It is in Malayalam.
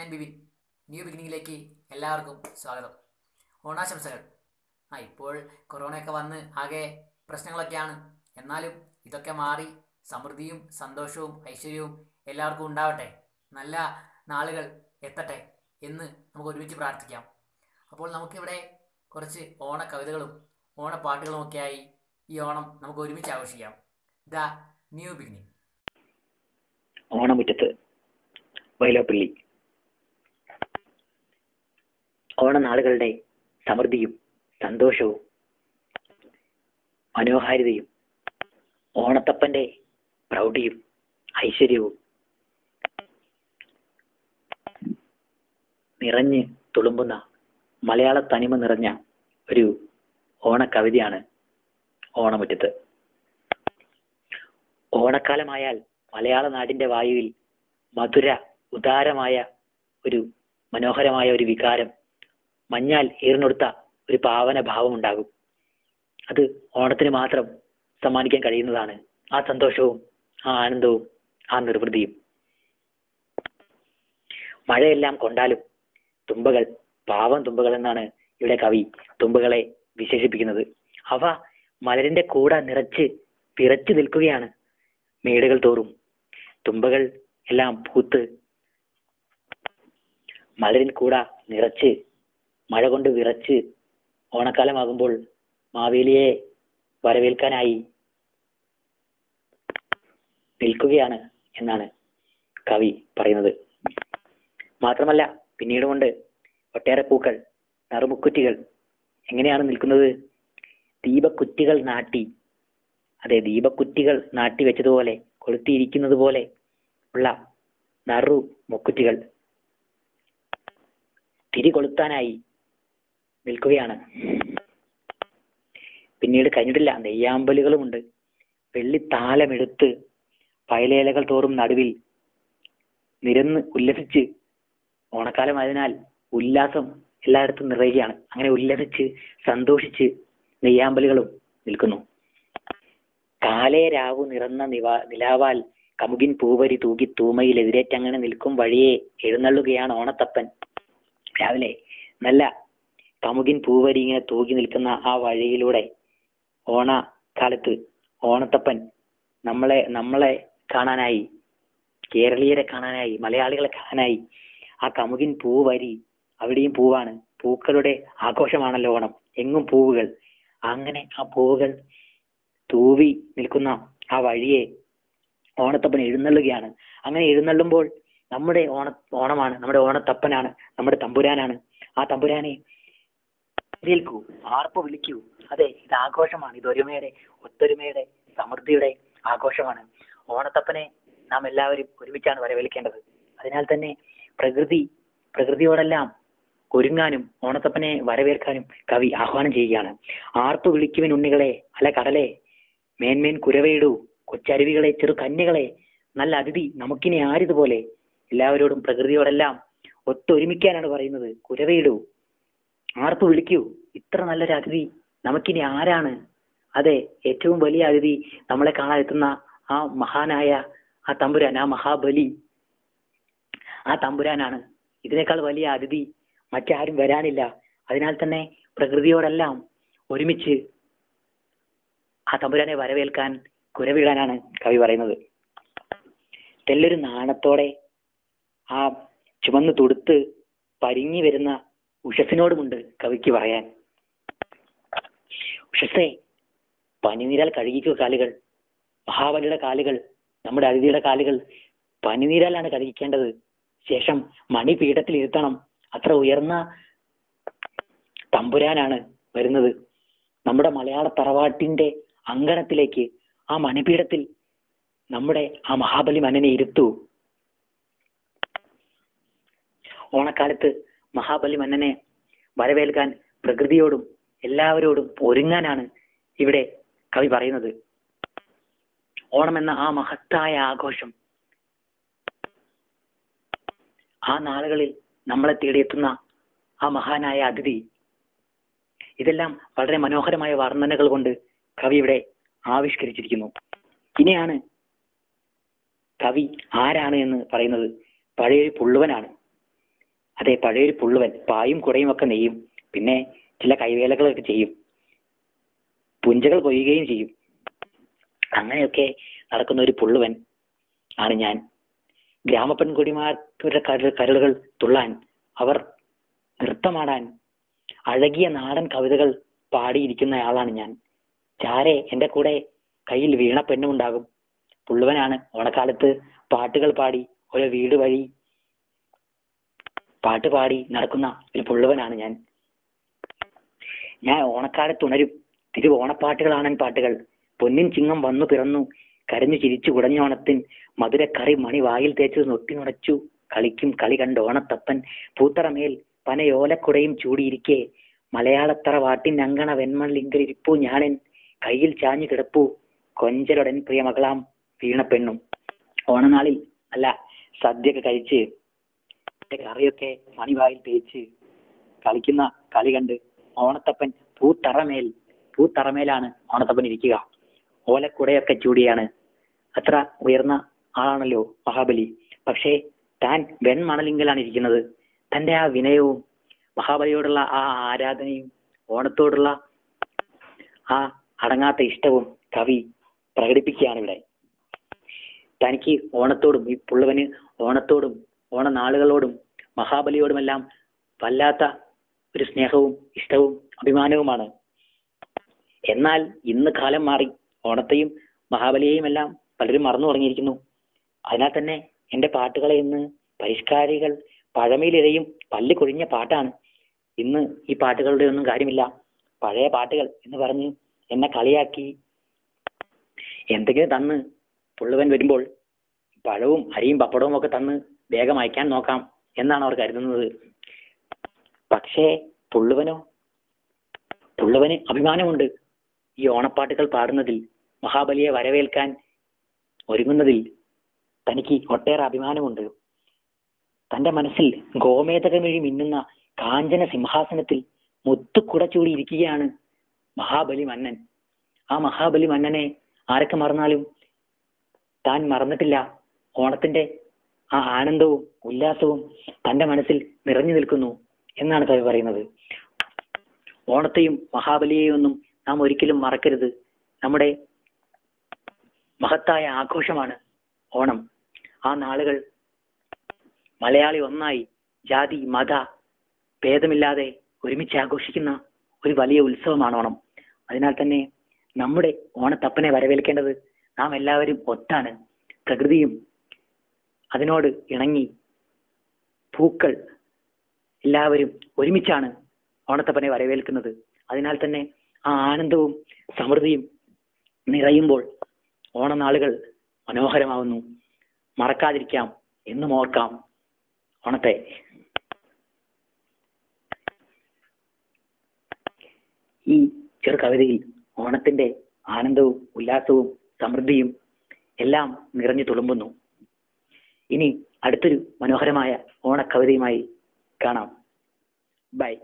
ഞാൻ ബിബിൻ. ന്യൂ ബിഗിനിങ്ങിലേക്ക് എല്ലാവർക്കും സ്വാഗതം. ഓണാശംസകൾ. ഇപ്പോൾ കൊറോണയൊക്കെ വന്ന് ആകെ പ്രശ്നങ്ങളൊക്കെയാണ്. എന്നാലും ഇതൊക്കെ മാറി സമൃദ്ധിയും സന്തോഷവും ഐശ്വര്യവും എല്ലാവർക്കും ഉണ്ടാവട്ടെ. നല്ല നാളുകൾ എത്തട്ടെ എന്ന് നമുക്ക് ഒരുമിച്ച് പ്രാർത്ഥിക്കാം. അപ്പോൾ നമുക്കിവിടെ കുറച്ച് ഓണ കവിതകളും ഓണപ്പാട്ടുകളുമൊക്കെയായി ഈ ഓണം നമുക്ക് ഒരുമിച്ച് ആഘോഷിക്കാം. The new beginning. ഓണമുറ്റത്ത് വൈലോപ്പള്ളി. ഓണനാളുകളുടെ സമൃദ്ധിയും സന്തോഷവും മനോഹാരിതയും ഓണത്തപ്പൻ്റെ പ്രൗഢിയും ഐശ്വര്യവും നിറഞ്ഞ് തുളുമ്പുന്ന മലയാള തനിമ നിറഞ്ഞ ഒരു ഓണക്കവിതയാണ് ഓണമുറ്റത്ത്. ഓണക്കാലമായാൽ മലയാള നാടിൻ്റെ വായുവിൽ മധുര ഉദാരമായ ഒരു മനോഹരമായ ഒരു വികാരം, മഞ്ഞാൽ ഈർന്നൊടുത്ത ഒരു പാവന ഭാവമുണ്ടാകും. അത് ഓണത്തിന് മാത്രം സമ്മാനിക്കാൻ കഴിയുന്നതാണ്. ആ സന്തോഷവും ആ ആനന്ദവും ആ നിർവൃതിയും. മഴയെല്ലാം കൊണ്ടാലും തുമ്പകൾ, പാവം തുമ്പകൾ എന്നാണ് ഇവിടെ കവി തുമ്പകളെ വിശേഷിപ്പിക്കുന്നത്. അവ മലരിന്റെ കൂട നിറച്ച് വിറച്ചു നിൽക്കുകയാണ് മേടുകൾ തോറും. തുമ്പകൾ എല്ലാം പൂത്ത് മലരിൻ കൂട നിറച്ച്, മഴ കൊണ്ട് വിറച്ച് ഓണക്കാലമാകുമ്പോൾ മാവേലിയെ വരവേൽക്കാനായി നിൽക്കുകയാണ് എന്നാണ് കവി പറയുന്നത്. മാത്രമല്ല, പിന്നീട് കൊണ്ട് ഒട്ടേറെ പൂക്കൾ, നറുമുക്കുറ്റികൾ എങ്ങനെയാണ് നിൽക്കുന്നത്? ദീപക്കുറ്റികൾ നാട്ടി, അതെ, ദീപക്കുറ്റികൾ നാട്ടി വെച്ചതുപോലെ, കൊളുത്തിയിരിക്കുന്നത് പോലെ ഉള്ള നറു മുക്കുറ്റികൾ തിരികൊളുത്താനായി നിൽക്കുകയാണ്. പിന്നീട് കഴിഞ്ഞിട്ടില്ല, നെയ്യാമ്പലുകളുമുണ്ട്. വെള്ളിത്താലമെടുത്ത് പയലേലകൾ തോറും നടുവിൽ നിരന്ന് ഉല്ലസിച്ച്, ഓണക്കാലമായതിനാൽ ഉല്ലാസം എല്ലായിടത്തും നിറയുകയാണ്. അങ്ങനെ ഉല്ലസിച്ച് സന്തോഷിച്ച് നെയ്യാമ്പലുകളും നിൽക്കുന്നു. കാലേ രാവു നിറന്ന നിലാവാൽ കമുകിൻ പൂവരി തൂക്കി തൂമയിലെതിരേറ്റങ്ങനെ നിൽക്കും വഴിയെ എഴുന്നള്ളുകയാണ് ഓണത്തപ്പൻ. രാവിലെ നല്ല കമുകിൻ പൂവരി ഇങ്ങനെ തൂക്കി നിൽക്കുന്ന ആ വഴിയിലൂടെ ഓണക്കാലത്ത് ഓണത്തപ്പൻ നമ്മളെ കാണാനായി, കേരളീയരെ കാണാനായി, മലയാളികളെ കാണാനായി ആ കമുകിൻ പൂവരി, അവിടെയും പൂവാണ്, പൂക്കളുടെ ആഘോഷമാണല്ലോ ഓണം, എങ്ങും പൂവുകൾ. അങ്ങനെ ആ പൂവുകൾ തൂവി നിൽക്കുന്ന ആ വഴിയെ ഓണത്തപ്പൻ എഴുന്നള്ളുകയാണ്. അങ്ങനെ എഴുന്നള്ളുമ്പോൾ നമ്മുടെ ഓണമാണ്, നമ്മുടെ ഓണത്തപ്പനാണ്, നമ്മുടെ തമ്പുരാനാണ്. ആ തമ്പുരാനെ കേൾക്കൂ, ആർപ്പ് വിളിക്കൂ. അതെ, ഇത് ആഘോഷമാണ്, ഇത് ഒരുമയുടെ, ഒത്തൊരുമയുടെ, സമൃദ്ധിയുടെ ആഘോഷമാണ്. ഓണത്തപ്പനെ നാം എല്ലാവരും ഒരുമിച്ചാണ് വരവേൽക്കേണ്ടത്. അതിനാൽ തന്നെ പ്രകൃതിയോടെല്ലാം ഒരുങ്ങാനും ഓണത്തപ്പനെ വരവേൽക്കാനും കവി ആഹ്വാനം ചെയ്യുകയാണ്. ആർപ്പ് വിളിക്കുവിൻ ഉണ്ണികളെ, അല കടലെ, മേന്മേൻ കുരവയിടൂ, കൊച്ചരുവികളെ, ചെറു കന്യകളെ, നല്ല അതിഥി നമുക്കിനി ആരിതുപോലെ. എല്ലാവരോടും പ്രകൃതിയോടെല്ലാം ഒത്തൊരുമിക്കാനാണ് പറയുന്നത്. കുരവയിടൂ, ആർപ്പ് വിളിക്കൂ, ഇത്ര നല്ലൊരു അതിഥി നമുക്കിനി ആരാണ്? അതെ, ഏറ്റവും വലിയ അതിഥി നമ്മളെ കാണാനെത്തുന്ന ആ മഹാനായ ആ തമ്പുരാൻ, ആ മഹാബലി, ആ തമ്പുരാനാണ്. ഇതിനേക്കാൾ വലിയ അതിഥി മറ്റാരും വരാനില്ല. അതിനാൽ തന്നെ പ്രകൃതിയോടെല്ലാം ഒരുമിച്ച് ആ തമ്പുരാനെ വരവേൽക്കാൻ കുരവിടാനാണ് കവി പറയുന്നത്. തെല്ലൊരു നാണത്തോടെ ആ ചുമന്ന് തുടുത്ത് പരിങ്ങി വരുന്ന ഉഷസിനോടുമുണ്ട് കവിക്ക് പറയാൻ. ഉഷസേ, പനിനീരാൽ കഴുകിക്കുക കാലുകൾ. മഹാബലിയുടെ കാലുകൾ, നമ്മുടെ അതിഥിയുടെ കാലുകൾ പനിനീരാലാണ് കഴുകിക്കേണ്ടത്. ശേഷം മണിപീഠത്തിൽ ഇരുത്തണം. അത്ര ഉയർന്ന തമ്പുരാനാണ് വരുന്നത് നമ്മുടെ മലയാള തറവാട്ടിന്റെ അങ്കണത്തിലേക്ക്. ആ മണിപീഠത്തിൽ നമ്മുടെ ആ മഹാബലി മന്നനെ ഇരുത്തൂ. ഓണക്കാലത്ത് മഹാബലി മന്നനെ വരവേൽക്കാൻ പ്രകൃതിയോടും എല്ലാവരോടും ഒരുങ്ങാനാണ് ഇവിടെ കവി പറയുന്നത്. ഓണം എന്ന ആ മഹത്തായ ആഘോഷം, ആ നാളുകളിൽ നമ്മളെ തേടിയെത്തുന്ന ആ മഹാനായ അതിഥി, ഇതെല്ലാം വളരെ മനോഹരമായ വർണ്ണനകൾ കൊണ്ട് കവി ഇവിടെ ആവിഷ്കരിച്ചിരിക്കുന്നു. ഇനിയാണ് കവി ആരാണ് എന്ന് പറയുന്നത്. പഴയൊരു പുള്ളുവനാണ്. അതെ, പഴയൊരു പുള്ളുവൻ പായും കുടയുമൊക്കെ നെയ്യും. പിന്നെ ചില കൈവേലകളൊക്കെ ചെയ്യും, പുഞ്ചകൾ കൊയ്യുകയും ചെയ്യും. അങ്ങനെയൊക്കെ നടക്കുന്ന ഒരു പുള്ളുവൻ ആണ് ഞാൻ. ഗ്രാമപ്പെൺകുടിമാരുടെ കരളുകൾ തുള്ളാൻ, അവർ നൃത്തമാടാൻ, അഴകിയ നാടൻ കവിതകൾ പാടിയിരിക്കുന്നയാളാണ് ഞാൻ. ചാരെ എൻ്റെ കൂടെ കയ്യിൽ വീണ പെണ്ണുമുണ്ടാകും. പുള്ളുവനാണ് ഓണക്കാലത്ത് പാട്ടുകൾ പാടി ഒരു വീട് വഴി പാട്ടുപാടി നടക്കുന്ന ഒരു പുള്ളുവനാണ് ഞാൻ. ഞാൻ ഓണക്കാലത്തുണരും തിരുവോണപ്പാട്ടുകളാണൻ പാട്ടുകൾ. പൊന്നിൻ ചിങ്ങം വന്നു പിറന്നു, കരഞ്ഞു ചിരിച്ചു കുടഞ്ഞോണത്തിൻ മധുരക്കറി മണി വായിൽ തേച്ചത് നൊട്ടി നുണച്ചു കളിക്കും കളി കണ്ട് ഓണത്തപ്പൻ. പൂത്തറമേൽ പനയോലക്കുടയും ചൂടിയിരിക്കെ, മലയാളത്തറ വാട്ടിൻ അങ്കണ വെൺമണിലിങ്കലിരിപ്പൂ ഞാനൻ, കയ്യിൽ ചാഞ്ഞു കിടപ്പൂ കൊഞ്ചലുടൻ പ്രിയ മകളാം വീണ പെണ്ണും. ഓണനാളിൽ അല്ല, സദ്യയൊക്കെ കഴിച്ച് കറിയൊക്കെ മണിവായിൽ തേച്ച് കളിക്കുന്ന കളി കണ്ട് ഓണത്തപ്പൻ പൂത്തറമേലാണ് ഓണത്തപ്പൻ ഇരിക്കുക. ഓലക്കുടയൊക്കെ ചൂടിയാണ്. അത്ര ഉയർന്ന ആളാണല്ലോ മഹാബലി. പക്ഷേ താൻ വെൺമണലിങ്കലാണ് ഇരിക്കുന്നത്. തൻ്റെ ആ വിനയവും മഹാബലിയോടുള്ള ആ ആരാധനയും ഓണത്തോടുള്ള ആ അടങ്ങാത്ത ഇഷ്ടവും കവി പ്രകടിപ്പിക്കുകയാണ് ഇവിടെ. തനിക്ക് ഓണത്തോടും, ഈ പുള്ളുവന് ഓണത്തോടും ഓണനാളുകളോടും മഹാബലിയോടുമെല്ലാം വല്ലാത്ത ഒരു സ്നേഹവും ഇഷ്ടവും അഭിമാനവുമാണ്. എന്നാൽ ഇന്ന് കാലം മാറി, ഓണത്തെയും മഹാബലിയെയും എല്ലാം പലരും മറന്നു തുടങ്ങിയിരിക്കുന്നു. അതിനാൽ തന്നെ എൻ്റെ പാട്ടുകളെ ഇന്ന് പരിഷ്കാരികൾ പഴമയിലിഴയും പല്ല് കൊഴിഞ്ഞ പാട്ടാണ്. ഇന്ന് ഈ പാട്ടുകളുടെ ഒന്നും കാര്യമില്ല. പഴയ പാട്ടുകൾ എന്ന് പറഞ്ഞ് എന്നെ കളിയാക്കി എന്തെങ്കിലും തന്ന് പുള്ളുവൻ വരുമ്പോൾ പഴവും അരിയും പപ്പടവും ഒക്കെ തന്ന് വേഗം അയക്കാൻ നോക്കാം എന്നാണ് അവർ കരുതുന്നത്. പക്ഷേ പുള്ളുവന് അഭിമാനമുണ്ട് ഈ ഓണപ്പാട്ടുകൾ പാടുന്നതിൽ, മഹാബലിയെ വരവേൽക്കാൻ ഒരുങ്ങുന്നതിൽ തനിക്ക് ഒട്ടേറെ അഭിമാനമുണ്ട്. തൻ്റെ മനസ്സിൽ ഗോമേതകമിഴി മിന്നുന്ന കാഞ്ചന സിംഹാസനത്തിൽ മുത്തുക്കുട ചൂടി ഇരിക്കുകയാണ് മഹാബലി മന്നൻ. ആ മഹാബലി മന്നനെ ആരൊക്കെ മറന്നാലും താൻ മറന്നിട്ടില്ല. ഓണത്തിൻ്റെ ആ ആനന്ദവും ഉല്ലാസവും തൻ്റെ മനസ്സിൽ നിറഞ്ഞു നിൽക്കുന്നു എന്നാണ് കവി പറയുന്നത്. ഓണത്തെയും മഹാബലിയെയും ഒന്നും നാം ഒരിക്കലും മറക്കരുത്. നമ്മുടെ മഹത്തായ ആഘോഷമാണ് ഓണം. ആ നാളുകൾ മലയാളി ഒന്നായി, ജാതി മത ഭേദമില്ലാതെ ഒരുമിച്ച് ആഘോഷിക്കുന്ന ഒരു വലിയ ഉത്സവമാണ് ഓണം. അതിനാൽ തന്നെ നമ്മുടെ ഓണത്തപ്പനെ വരവേൽക്കേണ്ടത് നാം എല്ലാവരും ഒത്താണ്. പ്രകൃതിയും അതിനോട് ഇണങ്ങി പൂക്കൾ എല്ലാവരും ഒരുമിച്ചാണ് ഓണത്തപ്പനെ വരവേൽക്കുന്നത്. അതിനാൽ തന്നെ ആ ആനന്ദവും സമൃദ്ധിയും നിറയുമ്പോൾ ഓണനാളുകൾ മനോഹരമാവുന്നു. മറക്കാതിരിക്കാം, എന്നും ഓർക്കാം ഓണത്തെ. ഈ ചെറു കവിതയിൽ ഓണത്തിന്റെ ആനന്ദവും ഉല്ലാസവും സമൃദ്ധിയും എല്ലാം നിറഞ്ഞു തുളുമ്പുന്നു. ഇനി അടുത്തൊരു മനോഹരമായ ഓണക്കവിതയുമായി കാണാം. ബൈ.